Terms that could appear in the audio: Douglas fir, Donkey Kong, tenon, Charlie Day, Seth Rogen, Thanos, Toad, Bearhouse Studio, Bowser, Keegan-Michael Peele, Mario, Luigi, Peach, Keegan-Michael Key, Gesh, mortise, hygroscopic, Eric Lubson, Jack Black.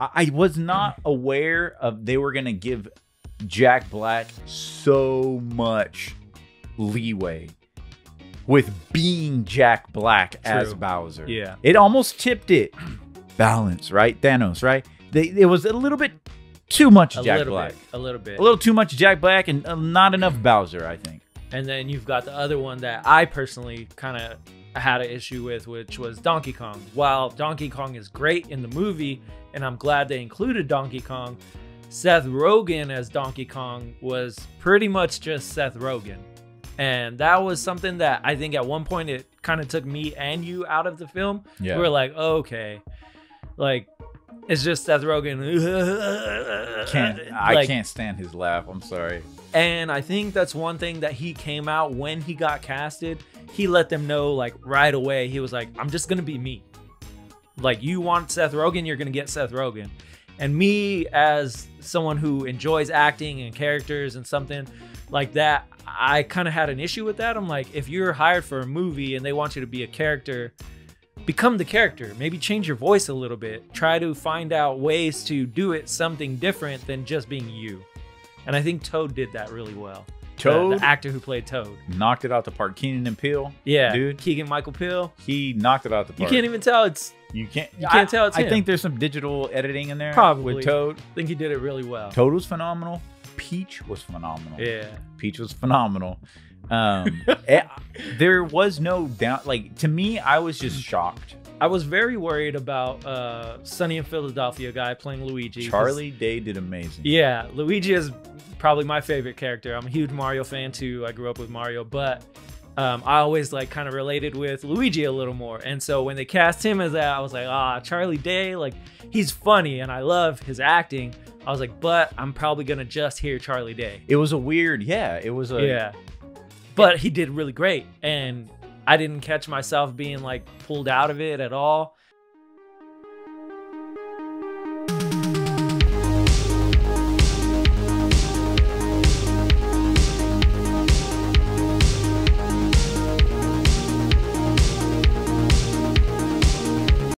I was not aware of they were gonna give Jack Black so much leeway with being Jack Black as Bowser. Yeah, it almost tipped it. Balance, right? Thanos, right? It was a little bit too much Jack Black. A little too much Jack Black and not enough Bowser, I think. And then you've got the other one that I personally kind of had an issue with, which was Donkey Kong. While Donkey Kong is great in the movie, and I'm glad they included Donkey Kong, Seth Rogen as Donkey Kong was pretty much just Seth Rogen. And that was something that I think at one point it kind of took me and you out of the film. Yeah. We were like, oh, okay, like it's just Seth Rogen. I can't stand his laugh. I'm sorry. And I think that's one thing that he came out when he got casted. He let them know like right away. He was like, I'm just going to be me. Like you want Seth Rogen, you're going to get Seth Rogen. And me as someone who enjoys acting and characters and something like that, I kind of had an issue with that. I'm like, if you're hired for a movie and they want you to be a character, become the character. Maybe change your voice a little bit. Try to find out ways to do it something different than just being you. And I think Toad did that really well. Toad, the actor who played Toad, knocked it out the park. Keenan and Peele, yeah, dude, Keegan-Michael Peele, he knocked it out the park. You can't even tell it's you can't tell it's him. I think there's some digital editing in there probably with Toad. I think he did it really well. Toad was phenomenal. Peach was phenomenal. Yeah, Peach was phenomenal. There was no doubt. Like to me, I was just shocked. I was very worried about Sunny in Philadelphia guy playing Luigi. Charlie Day did amazing. Yeah, Luigi is probably my favorite character. I'm a huge Mario fan too. I grew up with Mario, but I always like kind of related with Luigi a little more. And so when they cast him as that, I was like, ah, Charlie Day, like he's funny and I love his acting. I was like, but I'm probably gonna just hear Charlie Day. It was a weird, yeah, it was a yeah. But he did really great and I didn't catch myself being like pulled out of it at all.